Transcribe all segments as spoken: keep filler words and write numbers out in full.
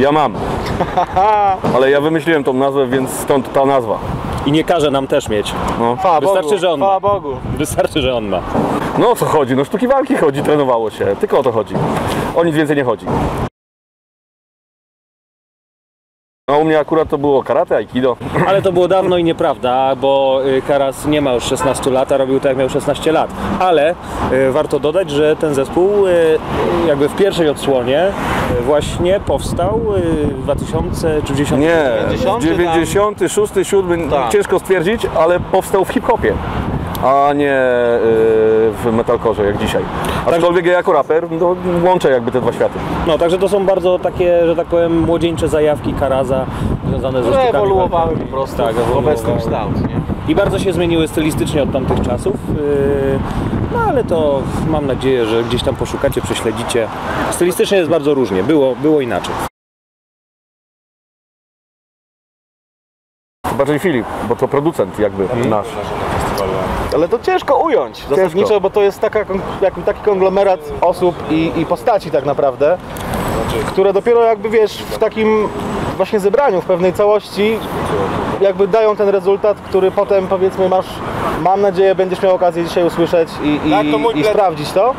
Ja mam. Ale ja wymyśliłem tą nazwę, więc stąd ta nazwa. I nie każe nam też mieć. No. Chwała Wystarczy, Bogu. że on ma. Bogu. Wystarczy, że on ma. No o co chodzi? No sztuki walki chodzi, trenowało się. Tylko o to chodzi. O nic więcej nie chodzi. No u mnie akurat to było karate, aikido. Ale to było dawno i nieprawda, bo Karas nie ma już szesnastu lat, a robił tak jak miał szesnaście lat. Ale y, warto dodać, że ten zespół y, jakby w pierwszej odsłonie y, właśnie powstał y, w dwutysięcznym czy dziewięćdziesiątym? Nie, dziewięćdziesiąty szósty, siódmy, tak. Ciężko stwierdzić, ale powstał w hip-hopie, a nie yy, w metalkorze jak dzisiaj. Aczkolwiek ja jako raper no, łączę jakby te dwa światy. No także to są bardzo takie, że tak powiem, młodzieńcze zajawki Karaza związane ze sztukami. Ewoluowały po prostu tak, w obecny kształt. I bardzo się zmieniły stylistycznie od tamtych czasów. No ale to mam nadzieję, że gdzieś tam poszukacie, prześledzicie. Stylistycznie jest bardzo różnie, było, było inaczej. Bardziej Filip, bo to producent jakby hmm. nasz. Ale to ciężko ująć zasadniczo, bo to jest taka, jakby taki konglomerat osób i, i postaci tak naprawdę, które dopiero jakby wiesz, w takim właśnie zebraniu, w pewnej całości jakby dają ten rezultat, który potem powiedzmy masz, mam nadzieję będziesz miał okazję dzisiaj usłyszeć i, i, tak, to i sprawdzić to.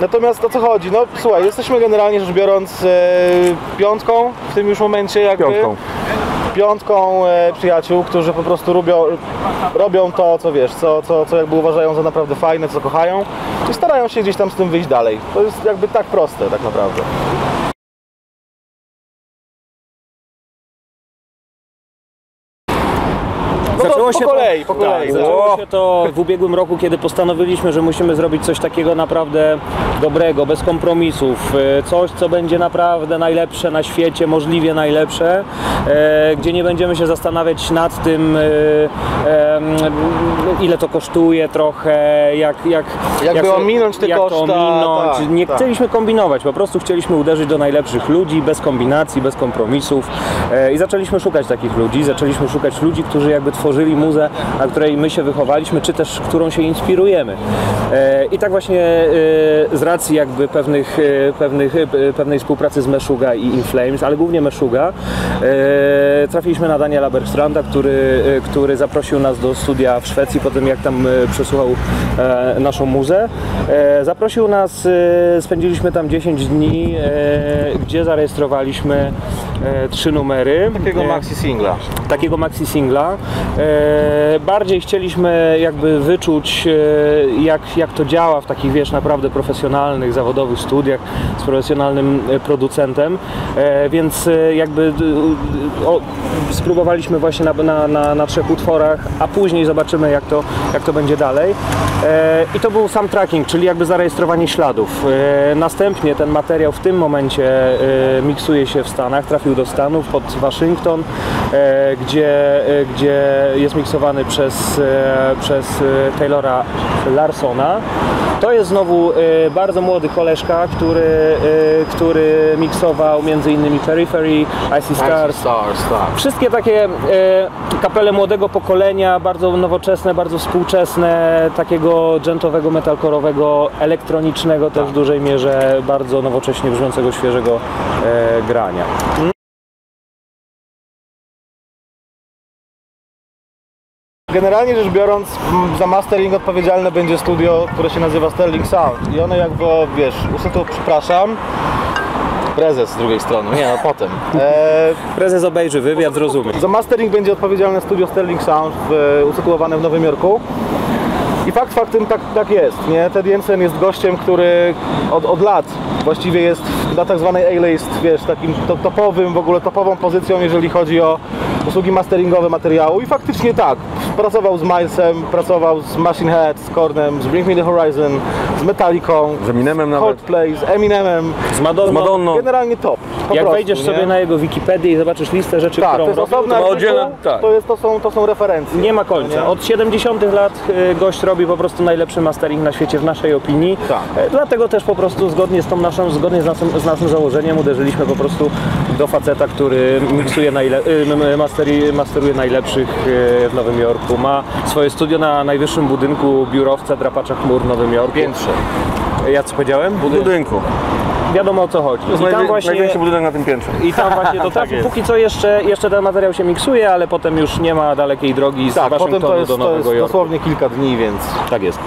Natomiast o co chodzi? No słuchaj, jesteśmy generalnie rzecz biorąc yy, piątką w tym już momencie jakby. Piątką. Piątką e, przyjaciół, którzy po prostu robią, robią to, co wiesz, co, co, co jakby uważają za naprawdę fajne, co kochają i starają się gdzieś tam z tym wyjść dalej. To jest jakby tak proste tak naprawdę. Zaczęło się, po kolei, po kolei. Tak, zaczęło się to w ubiegłym roku, kiedy postanowiliśmy, że musimy zrobić coś takiego naprawdę dobrego, bez kompromisów. Coś, co będzie naprawdę najlepsze na świecie, możliwie najlepsze, gdzie nie będziemy się zastanawiać nad tym, ile to kosztuje trochę, jak, jak, Jakby jak, ominąć te jak koszta, to ominąć. Tak, nie tak. Chcieliśmy kombinować, po prostu chcieliśmy uderzyć do najlepszych ludzi, bez kombinacji, bez kompromisów. I zaczęliśmy szukać takich ludzi, zaczęliśmy szukać ludzi, którzy jakby tworzyli Żyli muzę, na której my się wychowaliśmy, czy też którą się inspirujemy. E, I tak właśnie e, z racji jakby pewnych, e, pewnych, e, pewnej współpracy z Meshuggah i Inflames, ale głównie Meshuggah, e, trafiliśmy na Daniela Bergstranda, który, e, który zaprosił nas do studia w Szwecji po tym, jak tam e, przesłuchał e, naszą muzę. E, zaprosił nas, e, spędziliśmy tam dziesięć dni, e, gdzie zarejestrowaliśmy e, trzy numery. Takiego maxi singla. E, takiego maxi singla. Bardziej chcieliśmy jakby wyczuć, jak, jak to działa w takich, wiesz, naprawdę profesjonalnych, zawodowych studiach z profesjonalnym producentem, więc jakby o, spróbowaliśmy właśnie na, na, na, na trzech utworach, a później zobaczymy, jak to, jak to będzie dalej. I to był sam tracking, czyli jakby zarejestrowanie śladów. Następnie ten materiał w tym momencie miksuje się w Stanach, trafił do Stanów pod Waszyngton, gdzie, gdzie jest miksowany przez, przez Taylora Larsona. To jest znowu bardzo młody koleżka, który, który miksował m.in. Periphery, Icy Stars. Wszystkie takie kapele młodego pokolenia, bardzo nowoczesne, bardzo współczesne, takiego dżentowego, metalkorowego, elektronicznego też w dużej mierze, bardzo nowocześnie brzmiącego, świeżego grania. Generalnie rzecz biorąc, za mastering odpowiedzialne będzie studio, które się nazywa Sterling Sound i ono jakby, wiesz, usytuł, przepraszam, prezes z drugiej strony, nie no potem. E... Prezes obejrzy wywiad, zrozumie. Za mastering będzie odpowiedzialne studio Sterling Sound, w, usytuowane w Nowym Jorku. I fakt faktem tak, tak jest, nie? Ted Jensen jest gościem, który od, od lat właściwie jest na tak zwanej A-list, wiesz, takim to, topowym, w ogóle topową pozycją, jeżeli chodzi o usługi masteringowe materiału i faktycznie tak, pracował z Milesem, pracował z Machine Head, z Kornem, z Bring Me the Horizon, z Metallicą, z Eminemem nawet. Coldplay, z Eminemem, z Madonną. Z Madonną. Generalnie top. Po Jak prostu, wejdziesz nie? sobie na jego Wikipedię i zobaczysz listę rzeczy, tak, którą robił, to, to, oddzielę, tak. to, jest, to, są, to są referencje. Nie ma końca. Nie? Od siedemdziesiątych lat gość robi po prostu najlepszy mastering na świecie w naszej opinii. Tak. Dlatego też po prostu zgodnie z tą naszą, zgodnie z naszym, z naszym założeniem uderzyliśmy po prostu do faceta, który miksuje najle masteri masteruje najlepszych w Nowym Jorku. Ma swoje studio na najwyższym budynku biurowca Drapacza Chmur w Nowym Jorku. Piętrze. Ja co powiedziałem? Budynku. budynku. wiadomo o co chodzi. To jest właśnie... największy budynek na tym piętrze. I tam właśnie to trafi. Póki co jeszcze, jeszcze ten materiał się miksuje, ale potem już nie ma dalekiej drogi z tak, Waszyngtonu potem to jest, do Nowego Jorku. To jest dosłownie kilka dni, więc... Tak jest.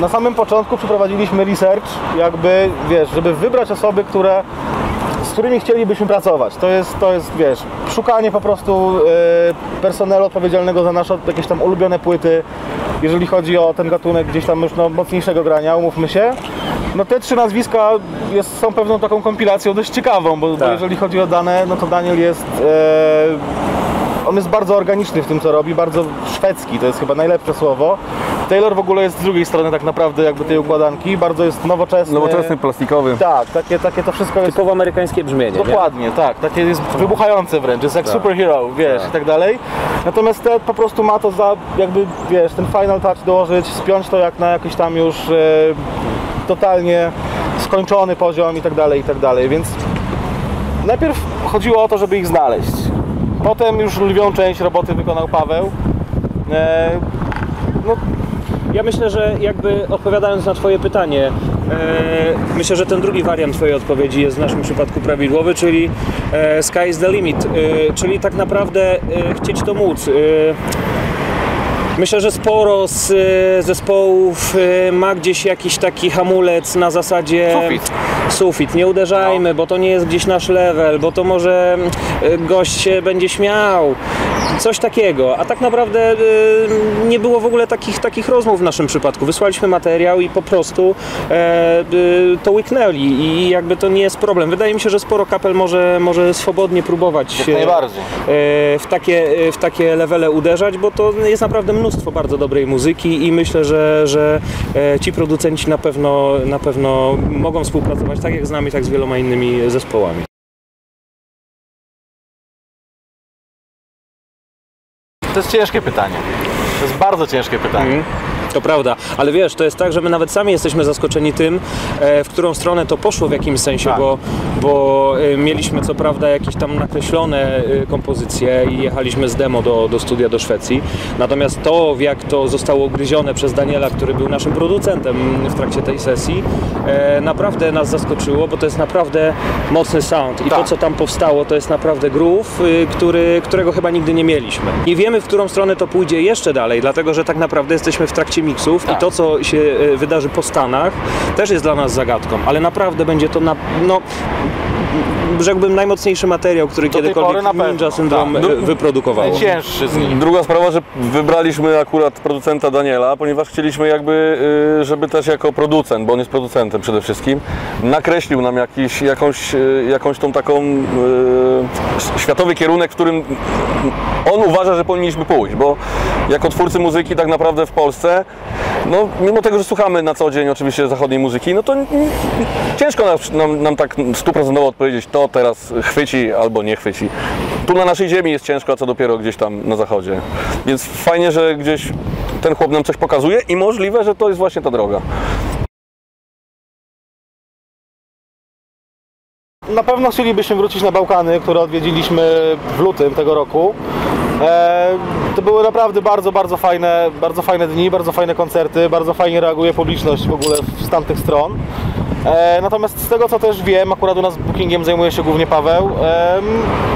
Na samym początku przeprowadziliśmy research, jakby, wiesz, żeby wybrać osoby, które... z którymi chcielibyśmy pracować. To jest, to jest, wiesz, szukanie po prostu yy, personelu odpowiedzialnego za nasze jakieś tam ulubione płyty, jeżeli chodzi o ten gatunek gdzieś tam już no, mocniejszego grania, umówmy się. No te trzy nazwiska jest, są pewną taką kompilacją dość ciekawą, bo, tak. bo jeżeli chodzi o dane, no to Daniel jest... Yy, on jest bardzo organiczny w tym, co robi, bardzo szwedzki, to jest chyba najlepsze słowo. Taylor w ogóle jest z drugiej strony tak naprawdę jakby tej układanki, bardzo jest nowoczesny. Nowoczesny, plastikowy. Tak, takie, takie to wszystko jest... Typowo amerykańskie brzmienie. Dokładnie, nie? Tak, takie jest wybuchające wręcz, jest jak tak. superhero, wiesz, tak. i tak dalej. Natomiast Ted po prostu ma to za, jakby, wiesz, ten final touch dołożyć, spiąć to jak na jakiś tam już e, totalnie skończony poziom i tak dalej, i tak dalej, więc... Najpierw chodziło o to, żeby ich znaleźć. Potem już lwią część roboty wykonał Paweł. E, no, Ja myślę, że jakby odpowiadając na Twoje pytanie, e, myślę, że ten drugi wariant Twojej odpowiedzi jest w naszym przypadku prawidłowy, czyli e, sky is the limit, e, czyli tak naprawdę e, chcieć to móc. E, myślę, że sporo z e, zespołów e, ma gdzieś jakiś taki hamulec na zasadzie... Sufit. Sufit, nie uderzajmy, no. bo to nie jest gdzieś nasz level, bo to może e, gość się będzie śmiał. Coś takiego, a tak naprawdę y, nie było w ogóle takich, takich rozmów w naszym przypadku. Wysłaliśmy materiał i po prostu e, y, to łyknęli i jakby to nie jest problem. Wydaje mi się, że sporo kapel może, może swobodnie próbować e, najbardziej. E, w, takie, e, w takie levele uderzać, bo to jest naprawdę mnóstwo bardzo dobrej muzyki i myślę, że, że e, ci producenci na pewno, na pewno mogą współpracować tak jak z nami, tak z wieloma innymi zespołami. To jest ciężkie pytanie. To jest bardzo ciężkie pytanie. Mm, to prawda, ale wiesz, to jest tak, że my nawet sami jesteśmy zaskoczeni tym, w którą stronę to poszło w jakimś sensie, tak. bo, bo mieliśmy co prawda jakieś tam nakreślone kompozycje i jechaliśmy z demo do, do studia do Szwecji. Natomiast to, jak to zostało ugryzione przez Daniela, który był naszym producentem w trakcie tej sesji, naprawdę nas zaskoczyło, bo to jest naprawdę mocny sound i tak. to, co tam powstało, to jest naprawdę groove, który, którego chyba nigdy nie mieliśmy. Nie wiemy, w którą stronę to pójdzie jeszcze dalej, dlatego że tak naprawdę jesteśmy w trakcie miksów tak. i to, co się wydarzy po Stanach, też jest dla nas zagadką, ale naprawdę będzie to na... No, rzekłbym najmocniejszy materiał, który do kiedykolwiek Ninja Syndrom tak. wyprodukowało. Najcięższy z nich. Druga sprawa, że wybraliśmy akurat producenta Daniela, ponieważ chcieliśmy jakby, żeby też jako producent, bo on jest producentem przede wszystkim, nakreślił nam jakiś, jakąś, jakąś tą taką e, światowy kierunek, w którym on uważa, że powinniśmy pójść, bo jako twórcy muzyki tak naprawdę w Polsce, no mimo tego, że słuchamy na co dzień oczywiście zachodniej muzyki, no to ciężko nam, nam, nam tak stuprocentowo odpowiedzieć to, teraz chwyci albo nie chwyci. Tu na naszej ziemi jest ciężko, a co dopiero gdzieś tam na zachodzie. Więc fajnie, że gdzieś ten chłop nam coś pokazuje i możliwe, że to jest właśnie ta droga. Na pewno chcielibyśmy wrócić na Bałkany, które odwiedziliśmy w lutym tego roku. To były naprawdę bardzo, bardzo fajne, bardzo fajne dni, bardzo fajne koncerty, bardzo fajnie reaguje publiczność w ogóle z tamtych stron. Natomiast z tego, co też wiem, akurat u nas bookingiem zajmuje się głównie Paweł,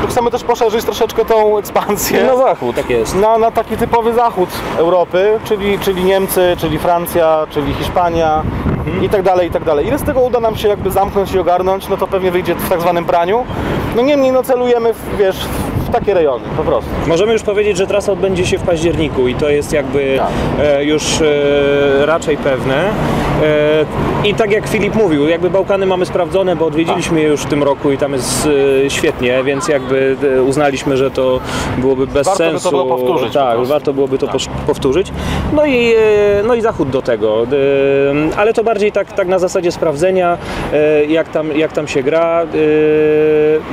chcemy też poszerzyć troszeczkę tą ekspansję na zachód, tak jest. Na, na taki typowy zachód Europy, czyli, czyli Niemcy, czyli Francja, czyli Hiszpania mhm. i tak dalej, i tak dalej. Ile z tego uda nam się jakby zamknąć i ogarnąć, no to pewnie wyjdzie w tak zwanym praniu. No niemniej no celujemy w, wiesz, w takie rejony, po prostu. Możemy już powiedzieć, że trasa odbędzie się w październiku i to jest jakby tak. e, już e, raczej pewne. E, I tak jak Filip mówił, jakby Bałkany mamy sprawdzone, bo odwiedziliśmy je już w tym roku i tam jest e, świetnie, więc jakby e, uznaliśmy, że to byłoby bez warto sensu. Warto by to było powtórzyć. Tak, po warto byłoby to tak. powtórzyć. No i, e, no i zachód do tego, e, ale to bardziej tak, tak na zasadzie sprawdzenia, e, jak, tam, jak tam się gra. E,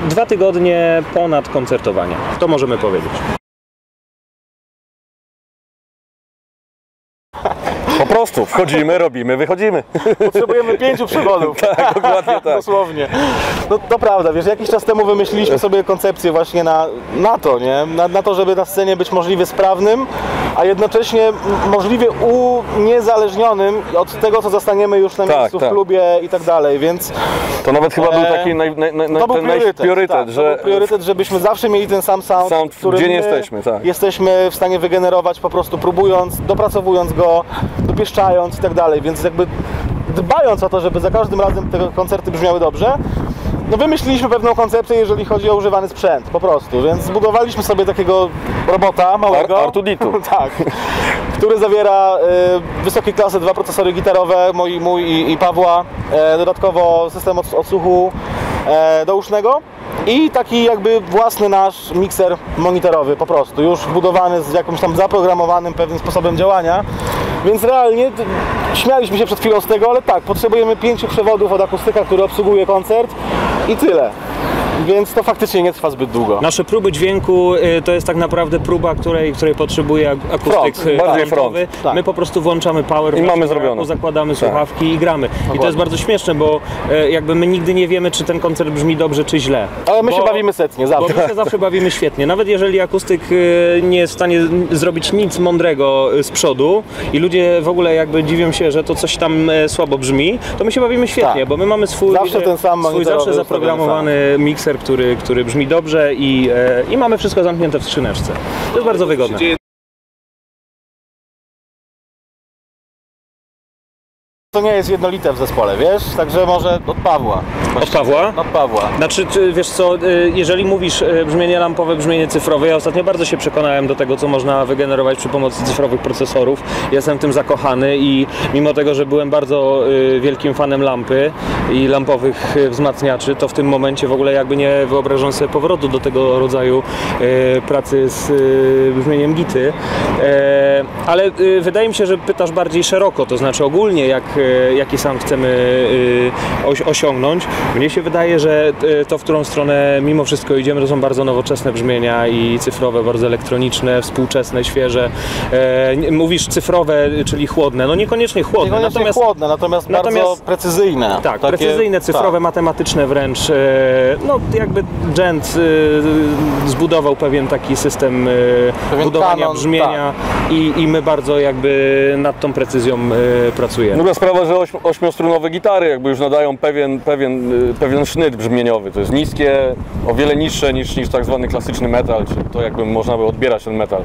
dwa tygodnie ponad koncertowanie. To możemy powiedzieć. Po prostu wchodzimy, robimy, wychodzimy. Potrzebujemy pięciu przygodów. Tak, dokładnie tak. Dosłownie. No to prawda, wiesz, jakiś czas temu wymyśliliśmy sobie koncepcję właśnie na, na to, nie? Na, na to, żeby na scenie być możliwie sprawnym, a jednocześnie możliwie u... niezależnionym od tego, co zostaniemy już na miejscu, tak, tak. w klubie i tak dalej, więc... To nawet chyba był taki naj, naj, naj, to był ten priorytet, priorytet tak, że... To był priorytet, żebyśmy zawsze mieli ten sam sound, sound który gdzie nie jesteśmy, tak. jesteśmy w stanie wygenerować po prostu próbując, dopracowując go, dopieszczając i tak dalej, więc jakby dbając o to, żeby za każdym razem te koncerty brzmiały dobrze, no wymyśliliśmy pewną koncepcję, jeżeli chodzi o używany sprzęt, po prostu, więc zbudowaliśmy sobie takiego robota małego, Artuditu, tak, który zawiera y, wysokiej klasy dwa procesory gitarowe, mój, mój i, i Pawła, e, dodatkowo system od, odsłuchu e, dousznego i taki jakby własny nasz mikser monitorowy, po prostu, już wbudowany z jakimś tam zaprogramowanym pewnym sposobem działania. Więc realnie śmialiśmy się przed chwilą z tego, ale tak, potrzebujemy pięciu przewodów od akustyka, który obsługuje koncert i tyle. Więc to faktycznie nie trwa zbyt długo. Nasze próby dźwięku y, to jest tak naprawdę próba, której, której potrzebuje akustyk frontowy. Tak. My po prostu włączamy power i mamy zrobione. Zakładamy słuchawki tak. i gramy. Dokładnie. I to jest bardzo śmieszne, bo y, jakby my nigdy nie wiemy, czy ten koncert brzmi dobrze, czy źle. Ale my bo, się bawimy setnie, zawsze. Bo my się zawsze bawimy świetnie. Nawet jeżeli akustyk y, nie jest w stanie zrobić nic mądrego z przodu i ludzie w ogóle jakby dziwią się, że to coś tam y, słabo brzmi, to my się bawimy świetnie, tak. bo my mamy swój zawsze, ten sam swój zawsze zaprogramowany mikser, Który, który brzmi dobrze i, e, i mamy wszystko zamknięte w skrzyneczce. To jest bardzo wygodne. To nie jest jednolite w zespole, wiesz? Także może od Pawła. Od Pawła? Od Pawła. Znaczy, wiesz co, jeżeli mówisz brzmienie lampowe, brzmienie cyfrowe, ja ostatnio bardzo się przekonałem do tego, co można wygenerować przy pomocy cyfrowych procesorów. Jestem tym zakochany i mimo tego, że byłem bardzo wielkim fanem lampy i lampowych wzmacniaczy, to w tym momencie w ogóle jakby nie wyobrażam sobie powrotu do tego rodzaju pracy z brzmieniem gity. Ale wydaje mi się, że pytasz bardziej szeroko, to znaczy ogólnie, jak jaki sam chcemy osiągnąć. Mnie się wydaje, że to, w którą stronę mimo wszystko idziemy, to są bardzo nowoczesne brzmienia i cyfrowe, bardzo elektroniczne, współczesne, świeże. Mówisz cyfrowe, czyli chłodne. No niekoniecznie chłodne, niekoniecznie natomiast, chłodne natomiast, natomiast bardzo precyzyjne. Tak, takie, precyzyjne, cyfrowe, tak. matematyczne wręcz. No jakby Dżent zbudował pewien taki system pewien budowania kanon, brzmienia tak. i, i my bardzo jakby nad tą precyzją pracujemy. Sprawa, że ośm ośmiostrunowe gitary jakby już nadają pewien, pewien, pewien sznyt brzmieniowy. To jest niskie, o wiele niższe niż, niż tak zwany klasyczny metal, czy to jakby można by odbierać ten metal.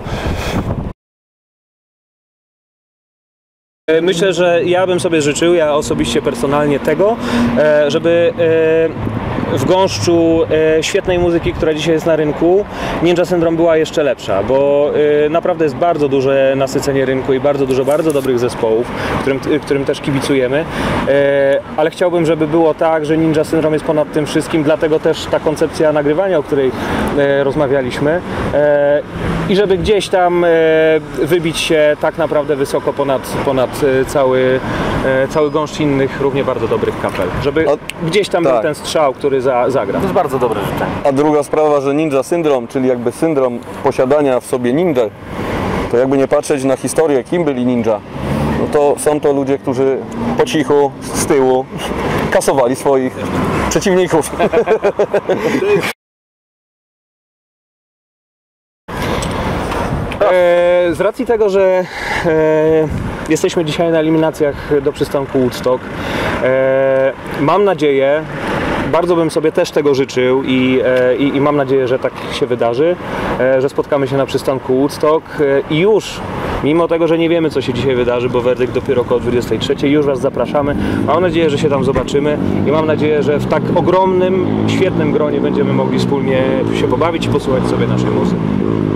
Myślę, że ja bym sobie życzył, ja osobiście personalnie tego, żeby w gąszczu e, świetnej muzyki, która dzisiaj jest na rynku, Ninja Syndrom była jeszcze lepsza, bo e, naprawdę jest bardzo duże nasycenie rynku i bardzo dużo bardzo dobrych zespołów, którym, którym też kibicujemy, e, ale chciałbym, żeby było tak, że Ninja Syndrom jest ponad tym wszystkim, dlatego też ta koncepcja nagrywania, o której e, rozmawialiśmy, e, i żeby gdzieś tam e, wybić się tak naprawdę wysoko ponad, ponad e, cały, e, cały gąszcz innych równie bardzo dobrych kapel, żeby A, gdzieś tam tak. był ten strzał, który Za, zagra. To jest bardzo dobre życzenie. A druga sprawa, że Ninja Syndrom, czyli jakby syndrom posiadania w sobie nindę, to jakby nie patrzeć na historię, kim byli ninja, no to są to ludzie, którzy po cichu, z tyłu kasowali swoich przeciwników. e, z racji tego, że e, jesteśmy dzisiaj na eliminacjach do przystanku Woodstock, e, mam nadzieję, bardzo bym sobie też tego życzył i, i, i mam nadzieję, że tak się wydarzy, że spotkamy się na przystanku Woodstock i już, mimo tego, że nie wiemy, co się dzisiaj wydarzy, bo werdykt dopiero około dwudziestej trzeciej, już Was zapraszamy. Mam nadzieję, że się tam zobaczymy i mam nadzieję, że w tak ogromnym, świetnym gronie będziemy mogli wspólnie się pobawić i posłuchać sobie naszej muzyki.